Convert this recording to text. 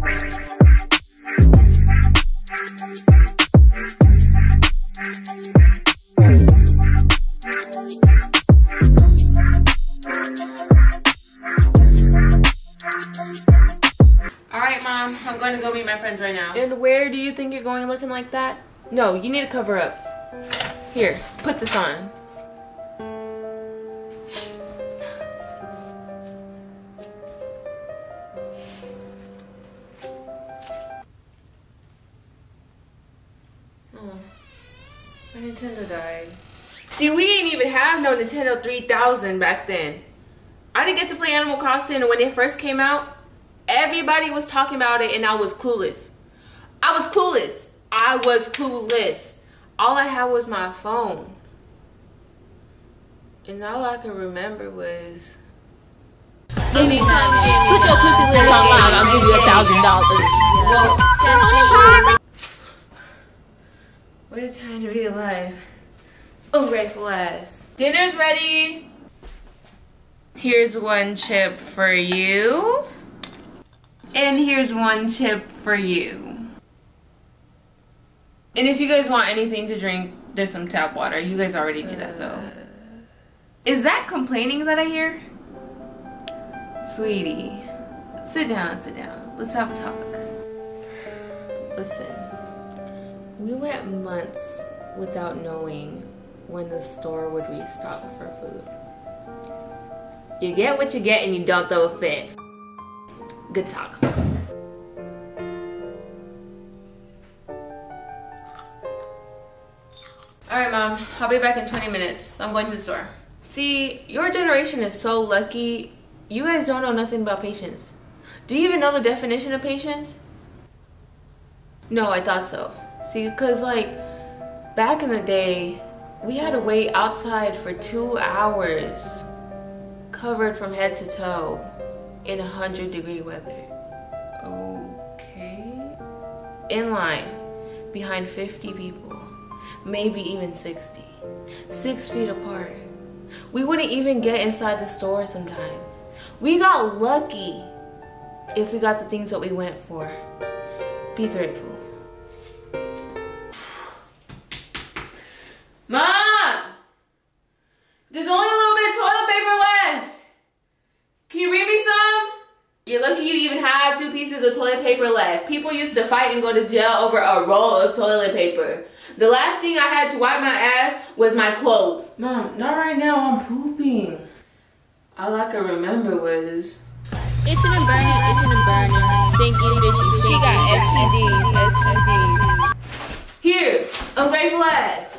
Alright, Mom, I'm going to go meet my friends right now. And where do you think you're going looking like that? No, you need to cover up. Here, put this on. Oh, my Nintendo died. See, we didn't even have no Nintendo 3000 back then. I didn't get to play Animal Crossing, and when it first came out, everybody was talking about it, and I was clueless. I was clueless. All I had was my phone. And all I could remember was... Put your pussy lips on loud, I'll give you $1,000. What a time to be alive. Oh, grateful ass. Dinner's ready. Here's one chip for you. And here's one chip for you. And if you guys want anything to drink, there's some tap water. You guys already knew that though. Is that complaining that I hear? Sweetie, sit down, sit down. Let's have a talk. Listen, we went months without knowing when the store would restock for food. You get what you get and you don't throw a fit. Good talk. Alright, Mom, I'll be back in 20 minutes. I'm going to the store. See, your generation is so lucky. You guys don't know nothing about patience. Do you even know the definition of patience? No, I thought so. See, because like, back in the day, we had to wait outside for 2 hours, covered from head to toe, in 100-degree weather. Okay. In line, behind 50 people. Maybe even 60. 6 feet apart. We wouldn't even get inside the store sometimes. We got lucky if we got the things that we went for. Be grateful. Mom! There's only a little bit of toilet paper left. Can you read me some? You're lucky you even have 2 pieces of toilet paper left. People used to fight and go to jail over a roll of toilet paper. The last thing I had to wipe my ass was my clothes. Mom, not right now, I'm pooping. All I could remember was... itching and burning, stinky bitch. She got STD. Here, ungrateful ass.